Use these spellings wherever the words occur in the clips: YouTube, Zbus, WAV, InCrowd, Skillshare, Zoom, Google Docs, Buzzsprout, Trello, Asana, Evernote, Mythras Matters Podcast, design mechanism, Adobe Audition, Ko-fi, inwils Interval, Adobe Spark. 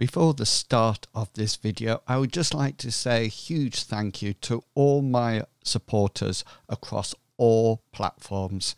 Before the start of this video, I would just like to say a huge thank you to all my supporters across all platforms.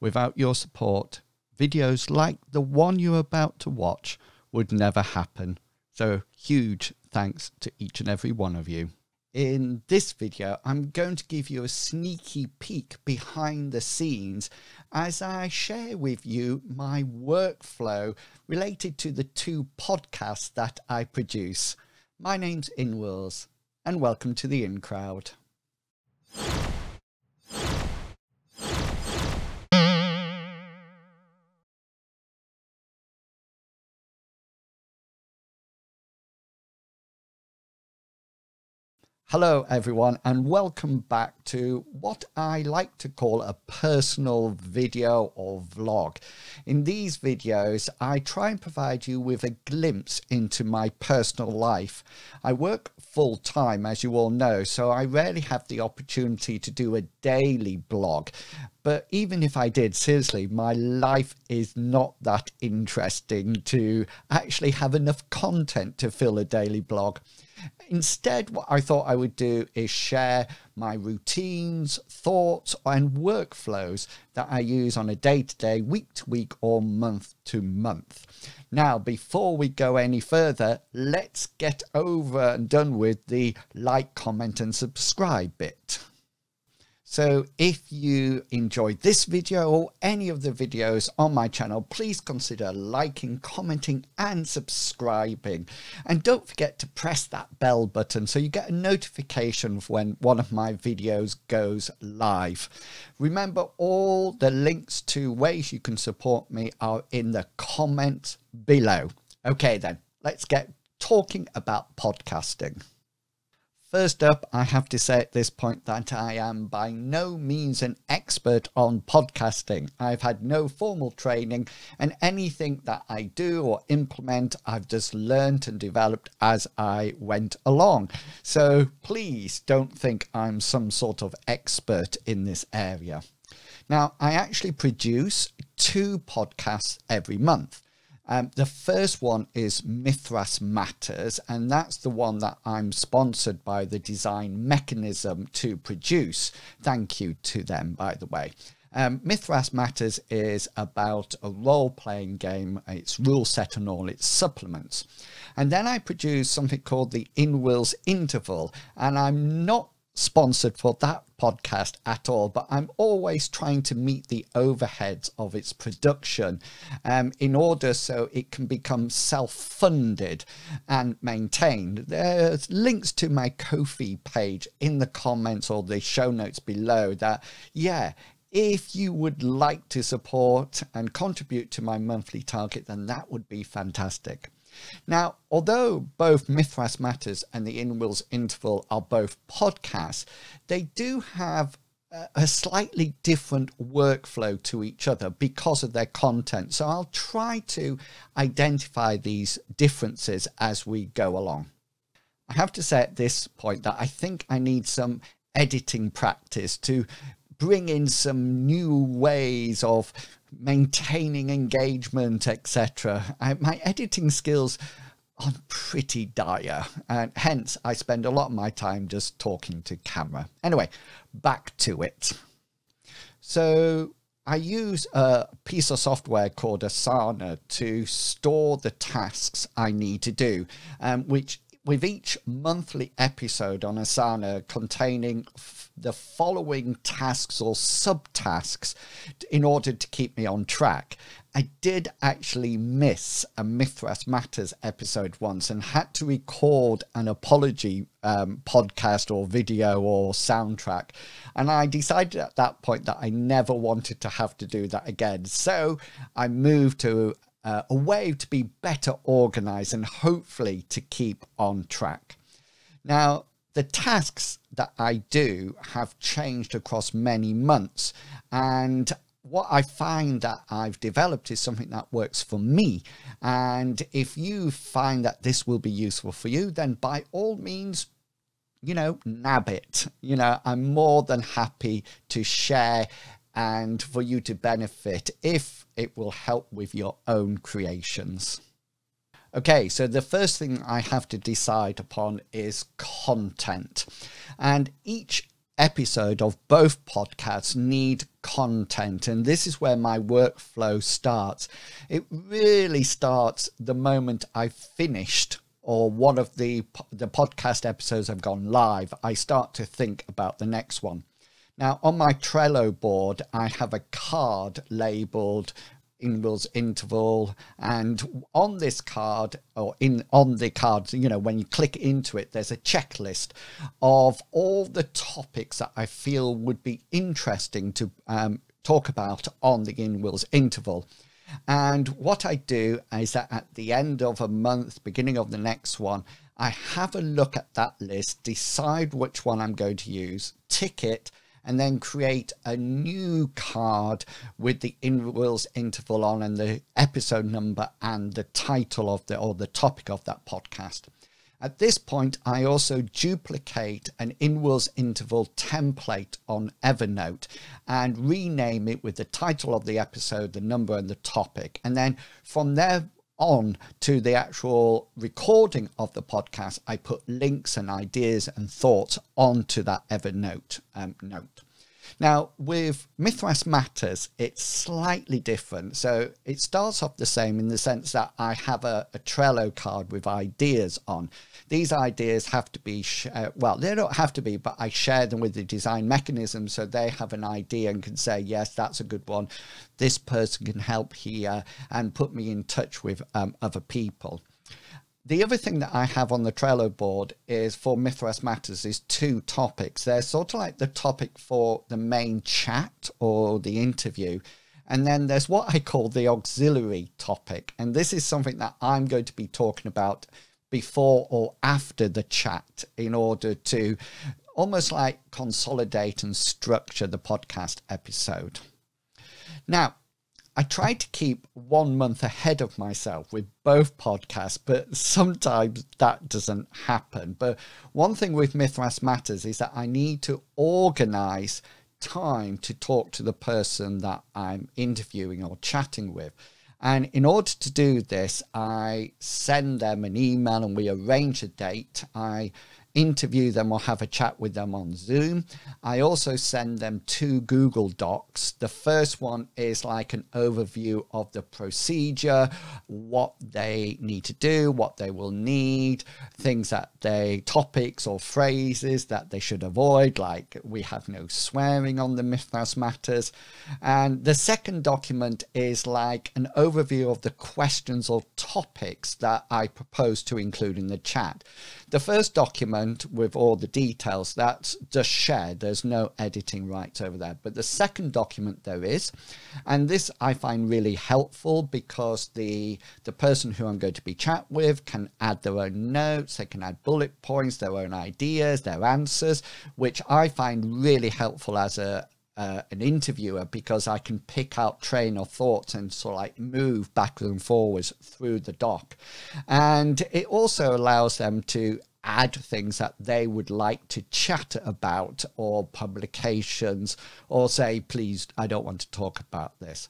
Without your support, videos like the one you're about to watch would never happen. So huge thanks to each and every one of you. In this video, I'm going to give you a sneaky peek behind the scenes as I share with you my workflow related to the two podcasts that I produce. My name's inwils, and welcome to the InCrowd. Hello everyone, and welcome back to what I like to call a personal video or vlog. In these videos, I try and provide you with a glimpse into my personal life. I work full time, as you all know, so I rarely have the opportunity to do a daily blog. But even if I did, seriously, my life is not that interesting to actually have enough content to fill a daily blog. Instead, what I thought I would do is share my routines, thoughts, and workflows that I use on a day-to-day, week-to-week, or month-to-month. Now, before we go any further, let's get over and done with the like, comment, and subscribe bit. So if you enjoyed this video or any of the videos on my channel, please consider liking, commenting, and subscribing. And don't forget to press that bell button so you get a notification when one of my videos goes live. Remember, all the links to ways you can support me are in the comments below. Okay then, let's get talking about podcasting. First up, I have to say at this point that I am by no means an expert on podcasting. I've had no formal training, and anything that I do or implement, I've just learnt and developed as I went along. So please don't think I'm some sort of expert in this area. Now, I actually produce two podcasts every month. The first one is Mythras Matters, and that's the one that I'm sponsored by the Design Mechanism to produce. Thank you to them, by the way. Mythras Matters is about a role-playing game, its rule set and all its supplements. And then I produce something called the inwils Interval, and I'm not sponsored for that podcast at all, but I'm always trying to meet the overheads of its production in order so it can become self-funded and maintained. There's links to my Ko-fi page in the comments or the show notes below that, yeah, if you would like to support and contribute to my monthly target, then that would be fantastic. Now, although both Mythras Matters and the inwils Interval are both podcasts, they do have a slightly different workflow to each other because of their content. So I'll try to identify these differences as we go along. I have to say at this point that I think I need some editing practice to bring in some new ways of maintaining engagement, etc. My editing skills are pretty dire, and hence I spend a lot of my time just talking to camera. Anyway, back to it. So I use a piece of software called Asana to store the tasks I need to do, which with each monthly episode on Asana containing the following tasks or subtasks in order to keep me on track. I did actually miss a Mythras Matters episode once and had to record an apology podcast or video or soundtrack. And I decided at that point that I never wanted to have to do that again. So I moved to a way to be better organized and hopefully to keep on track. Now, the tasks that I do have changed across many months, and what I find that I've developed is something that works for me. And if you find that this will be useful for you, then by all means, you know, nab it. You know, I'm more than happy to share and for you to benefit if it will help with your own creations. Okay, so the first thing I have to decide upon is content. And each episode of both podcasts need content. And this is where my workflow starts. It really starts the moment I've finished or one of the podcast episodes have gone live. I start to think about the next one. Now, on my Trello board, I have a card labeled Inwils Interval, and on this card, or on the cards, you know, when you click into it, there's a checklist of all the topics that I feel would be interesting to talk about on the Inwils Interval. And what I do is that at the end of a month, beginning of the next one, I have a look at that list, decide which one I'm going to use, tick it, and then create a new card with the Inwils Interval on and the episode number and the title of the, or the topic of that podcast. At this point, I also duplicate an Inwils Interval template on Evernote and rename it with the title of the episode, the number and the topic. And then from there on to the actual recording of the podcast, I put links and ideas and thoughts onto that Evernote note. Now, with Mythras Matters, it's slightly different. So it starts off the same in the sense that I have a Trello card with ideas on. These ideas have to be, well, they don't have to be, but I share them with the design mechanism. So they have an idea and can say, yes, that's a good one. This person can help here and put me in touch with other people. The other thing that I have on the Trello board is for Mythras Matters is two topics. They're sort of like the topic for the main chat or the interview. And then there's what I call the auxiliary topic. And this is something that I'm going to be talking about before or after the chat in order to almost like consolidate and structure the podcast episode. Now, I try to keep 1 month ahead of myself with both podcasts, but sometimes that doesn't happen. But one thing with Mythras Matters is that I need to organize time to talk to the person that I'm interviewing or chatting with. And in order to do this, I send them an email and we arrange a date. I interview them or have a chat with them on Zoom. I also send them two Google Docs. The first one is like an overview of the procedure, what they need to do, what they will need, things that they, topics or phrases that they should avoid, like we have no swearing on the Mythras Matters. And the second document is like an overview of the questions or topics that I propose to include in the chat. The first document with all the details, that's just shared, there's no editing rights over there, but the second document there is, and this I find really helpful because the person who I'm going to be chat with can add their own notes, they can add bullet points, their own ideas, their answers, which I find really helpful as an interviewer, because I can pick out train of thoughts and sort of like move backwards and forwards through the doc. And it also allows them to add things that they would like to chat about, or publications, or say, please, I don't want to talk about this.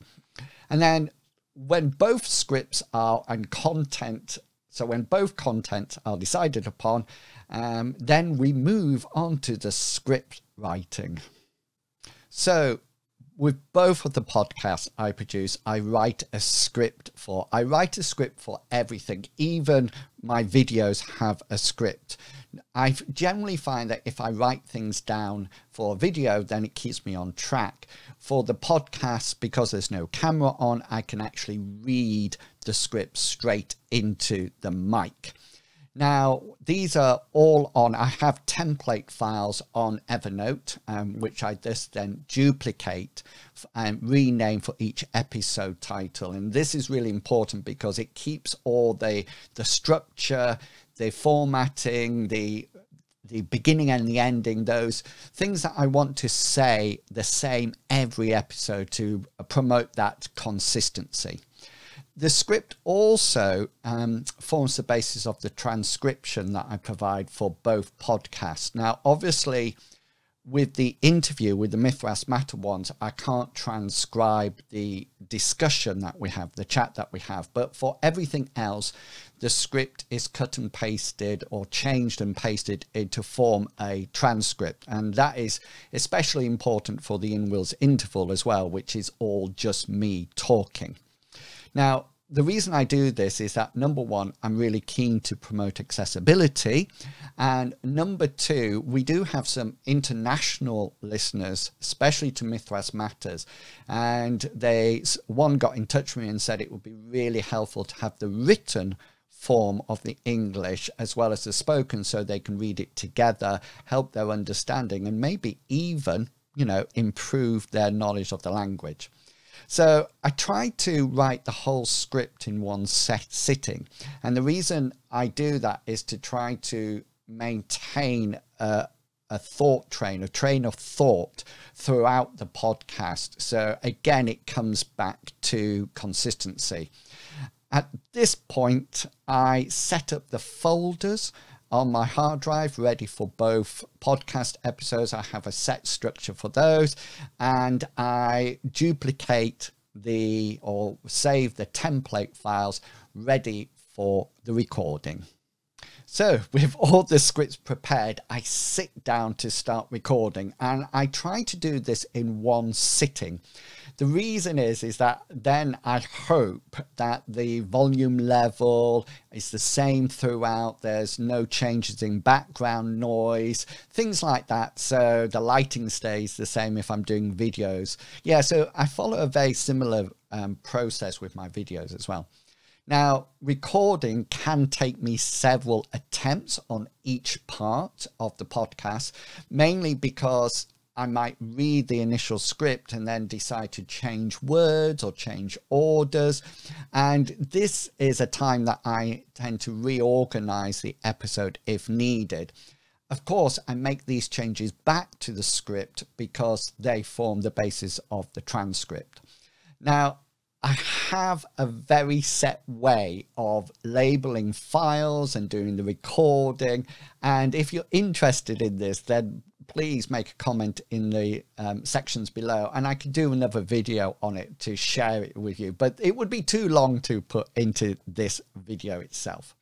And then when both scripts are and content, so when both contents are decided upon, then we move on to the script writing. So with both of the podcasts I produce, I write a script for everything. Even my videos have a script. I generally find that if I write things down for a video, then it keeps me on track. For the podcast, because there's no camera on, I can actually read the script straight into the mic. Now, these are all on, I have template files on Evernote, which I just then duplicate and rename for each episode title. And this is really important because it keeps all the structure, the formatting, the beginning and the ending, those things that I want to say the same every episode to promote that consistency. The script also forms the basis of the transcription that I provide for both podcasts. Now, obviously, with the interview, with the Mythras Matter ones, I can't transcribe the discussion that we have, the chat that we have. But for everything else, the script is cut and pasted or changed and pasted to form a transcript. And that is especially important for the inwils Interval as well, which is all just me talking. Now, the reason I do this is that, number one, I'm really keen to promote accessibility. And number two, we do have some international listeners, especially to Mythras Matters. And one got in touch with me and said it would be really helpful to have the written form of the English as well as the spoken so they can read it together, help their understanding, and maybe even, you know, improve their knowledge of the language. So I tried to write the whole script in one sitting. And the reason I do that is to try to maintain a thought train, a train of thought throughout the podcast. So again, it comes back to consistency. At this point, I set up the folders on my hard drive ready for both podcast episodes. I have a set structure for those, and I duplicate or save the template files ready for the recording. So with all the scripts prepared, I sit down to start recording, and I try to do this in one sitting. The reason is that then I hope that the volume level is the same throughout. There's no changes in background noise, things like that. So the lighting stays the same if I'm doing videos. Yeah, so I follow a very similar process with my videos as well. Now, recording can take me several attempts on each part of the podcast, mainly because I might read the initial script and then decide to change words or change orders. And this is a time that I tend to reorganize the episode if needed. Of course, I make these changes back to the script because they form the basis of the transcript. Now, I have a very set way of labeling files and doing the recording. And if you're interested in this, then please make a comment in the sections below, and I can do another video on it to share it with you. But it would be too long to put into this video itself.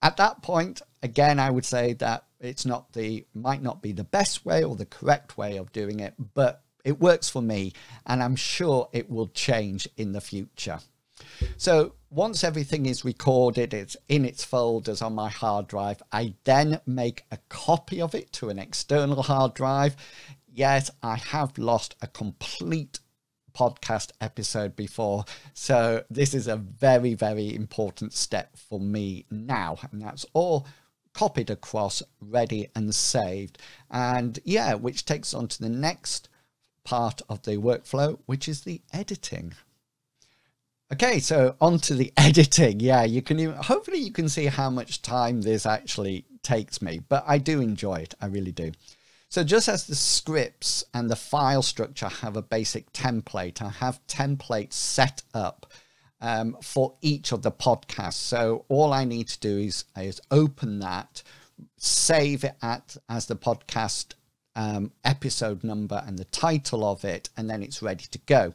At that point, again, I would say that it's not might not be the best way or the correct way of doing it, but it works for me, and I'm sure it will change in the future. So once everything is recorded, it's in its folders on my hard drive. I then make a copy of it to an external hard drive. Yes, I have lost a complete podcast episode before, so this is a very, very important step for me now, and that's all copied across, ready and saved. And yeah, which takes on to the next part of the workflow, which is the editing. Okay, so on to the editing. Yeah, you can hopefully you can see how much time this actually takes me, but I do enjoy it. I really do. So just as the scripts and the file structure have a basic template, I have templates set up for each of the podcasts. So all I need to do is open that, save it as the podcast episode number and the title of it, and then it's ready to go.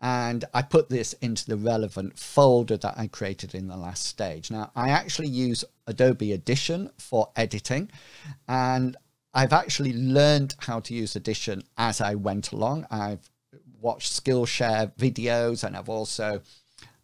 And I put this into the relevant folder that I created in the last stage. Now, I actually use Adobe Audition for editing, and I've actually learned how to use Audition as I went along. I've watched Skillshare videos, and I've also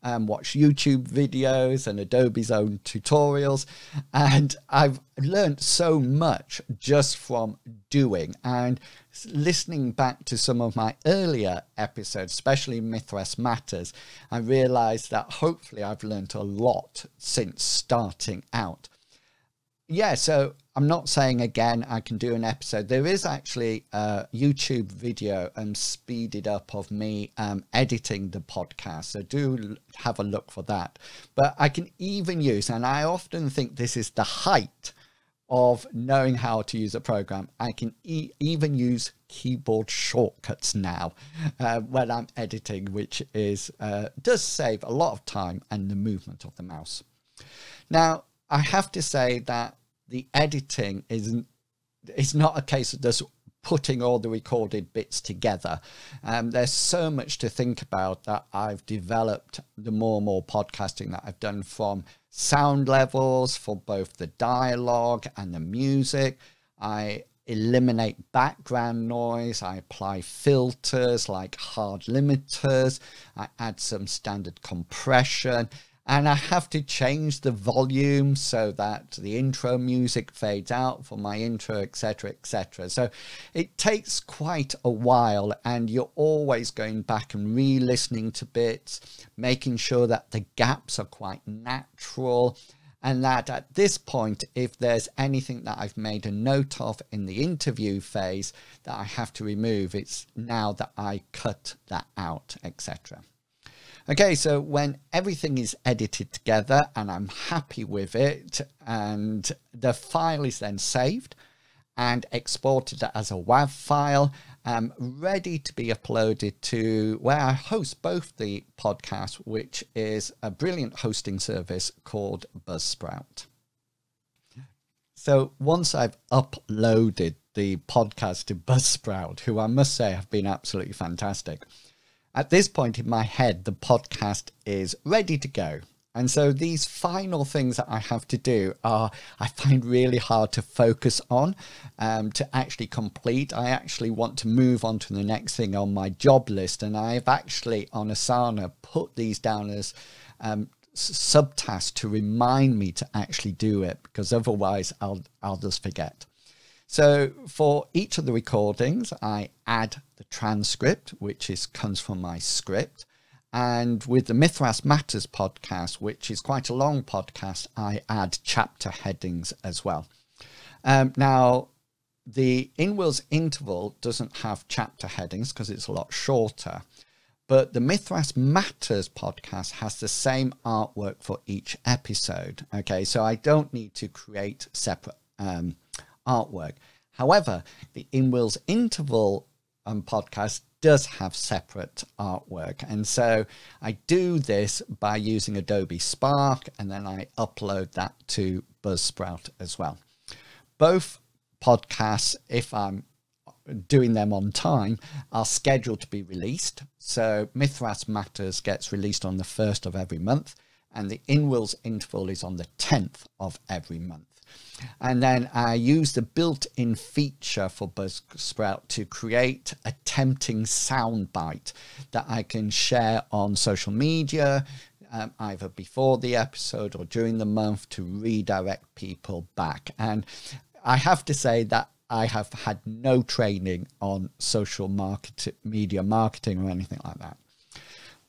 watched YouTube videos and Adobe's own tutorials. And I've learned so much just from doing and listening back to some of my earlier episodes, especially Mythras Matters. I realized that hopefully I've learned a lot since starting out. Yeah, so I'm not saying again I can do an episode. There is actually a YouTube video speeded up of me editing the podcast, so do have a look for that. But I can even use, and I often think this is the height of knowing how to use a program, I can even use keyboard shortcuts now when I'm editing, which does save a lot of time and the movement of the mouse. Now, I have to say that the editing is not a case of just putting all the recorded bits together. There's so much to think about that I've developed the more and more podcasting that I've done, from sound levels for both the dialogue and the music. I eliminate background noise. I apply filters like hard limiters. I add some standard compression. And I have to change the volume so that the intro music fades out for my intro, etc., etc. So it takes quite a while, and you're always going back and re-listening to bits, making sure that the gaps are quite natural, and that at this point, if there's anything that I've made a note of in the interview phase that I have to remove, it's now that I cut that out, etc. Okay, so when everything is edited together and I'm happy with it, and the file is then saved and exported as a WAV file, ready to be uploaded to where I host both the podcasts, which is a brilliant hosting service called Buzzsprout. So once I've uploaded the podcast to Buzzsprout, who I must say have been absolutely fantastic, at this point in my head, the podcast is ready to go. And so these final things that I have to do are, I find really hard to focus on, to actually complete. I actually want to move on to the next thing on my job list. And I've actually on Asana put these down as subtasks to remind me to actually do it, because otherwise I'll just forget. So for each of the recordings, I add the transcript, which comes from my script. And with the Mythras Matters podcast, which is quite a long podcast, I add chapter headings as well. Now, the inwils Interval doesn't have chapter headings because it's a lot shorter. But the Mythras Matters podcast has the same artwork for each episode. Okay, so I don't need to create separate artwork. However, the inwils Interval podcast does have separate artwork, and so I do this by using Adobe Spark, and then I upload that to Buzzsprout as well. Both podcasts, if I'm doing them on time, are scheduled to be released. So Mythras Matters gets released on the 1st of every month, and the inwils Interval is on the 10th of every month. And then I use the built-in feature for Buzzsprout to create a tempting soundbite that I can share on social media, either before the episode or during the month, to redirect people back. And I have to say that I have had no training on social media marketing or anything like that.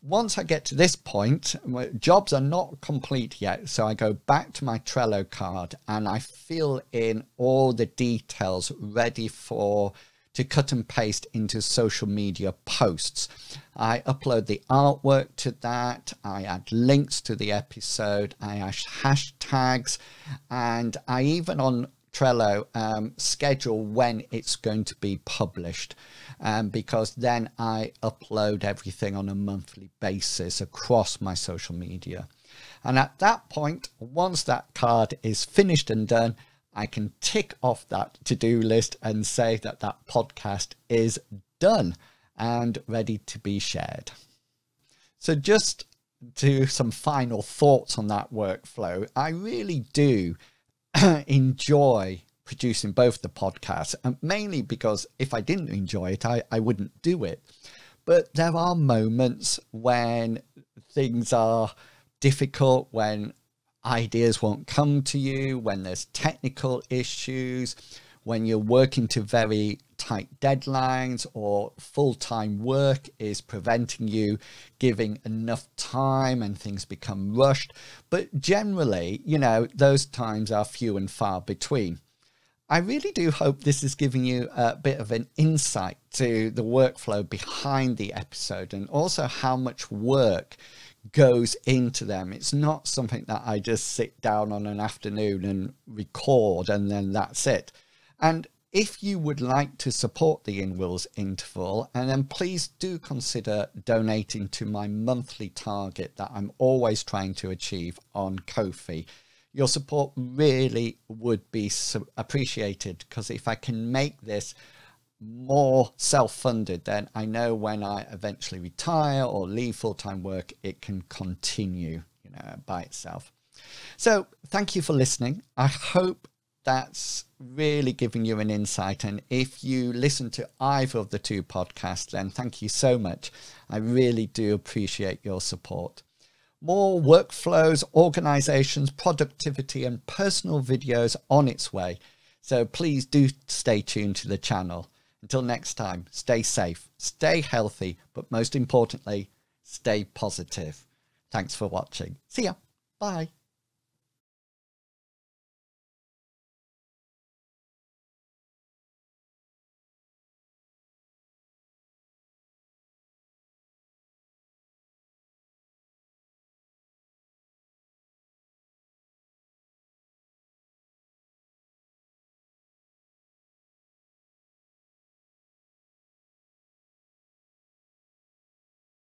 Once I get to this point, jobs are not complete yet. So I go back to my Trello card and I fill in all the details ready to cut and paste into social media posts. I upload the artwork to that. I add links to the episode. I add hashtags, and I even on Trello schedule when it's going to be published, because then I upload everything on a monthly basis across my social media. And at that point, once that card is finished and done, I can tick off that to-do list and say that that podcast is done and ready to be shared. So just to some final thoughts on that workflow, I really do enjoy producing both the podcasts, and mainly because if I didn't enjoy it, I wouldn't do it. But there are moments when things are difficult, when ideas won't come to you, when there's technical issues, when you're working to very tight deadlines, or full-time work is preventing you giving enough time and things become rushed. But generally, you know, those times are few and far between. I really do hope this is giving you a bit of an insight to the workflow behind the episode, and also how much work goes into them. It's not something that I just sit down on an afternoon and record and then that's it. And if you would like to support the inwils Interval, and then please do consider donating to my monthly target that I'm always trying to achieve on Ko-fi. Your support really would be appreciated, because if I can make this more self-funded, then I know when I eventually retire or leave full-time work, it can continue, you know, by itself. So thank you for listening. I hope that's really giving you an insight. And if you listen to either of the two podcasts, then thank you so much. I really do appreciate your support. More workflows, organizations, productivity, and personal videos on its way. So please do stay tuned to the channel. Until next time, stay safe, stay healthy, but most importantly, stay positive. Thanks for watching. See ya. Bye.